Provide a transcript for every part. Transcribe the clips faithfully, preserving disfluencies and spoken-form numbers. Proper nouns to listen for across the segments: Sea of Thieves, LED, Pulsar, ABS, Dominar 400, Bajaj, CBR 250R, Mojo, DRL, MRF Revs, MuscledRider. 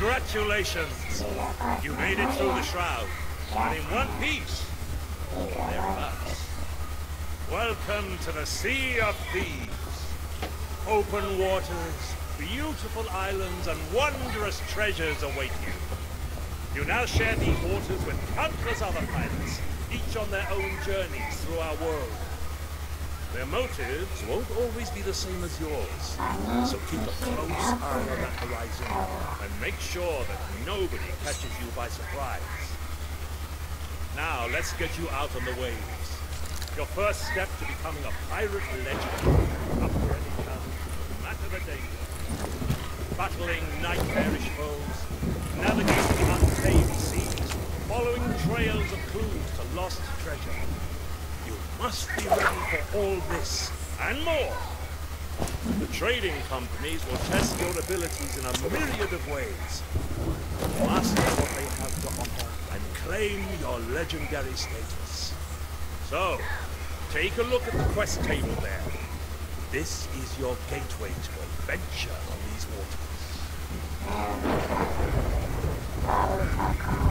Congratulations! You made it through the shroud, and in one piece. Welcome to the Sea of Thieves. Open waters, beautiful islands, and wondrous treasures await you. You now share these waters with countless other pirates, each on their own journeys through our world. Their motives won't always be the same as yours, so keep a close eye on that horizon and make sure that nobody catches you by surprise. Now let's get you out on the waves. Your first step to becoming a pirate legend. Up for any challenge, no matter the danger. Battling nightmarish foes, navigating untamed seas, following trails of clues to lost treasure. Must be ready for all this, and more! The trading companies will test your abilities in a myriad of ways. Master what they have to offer, and claim your legendary status. So, take a look at the quest table there. This is your gateway to adventure on these waters. Wow.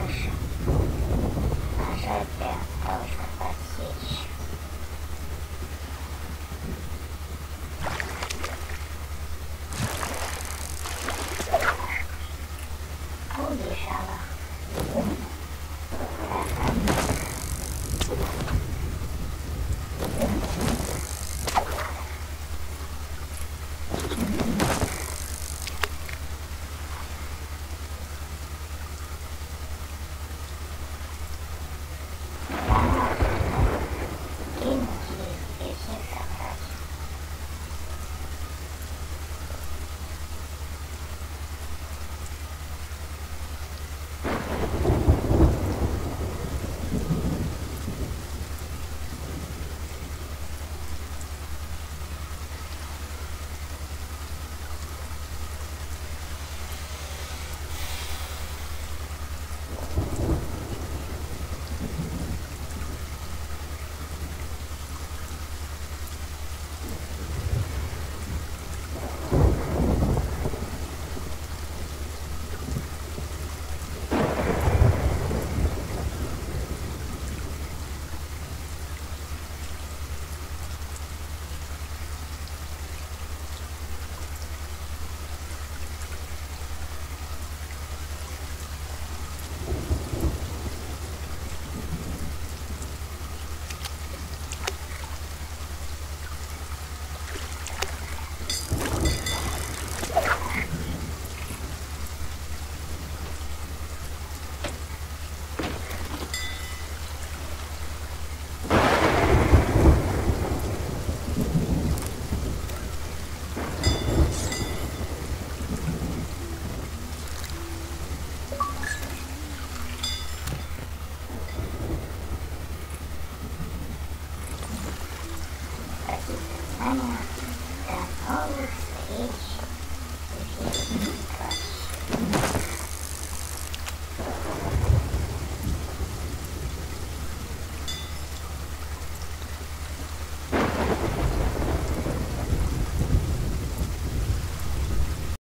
is planet that holds each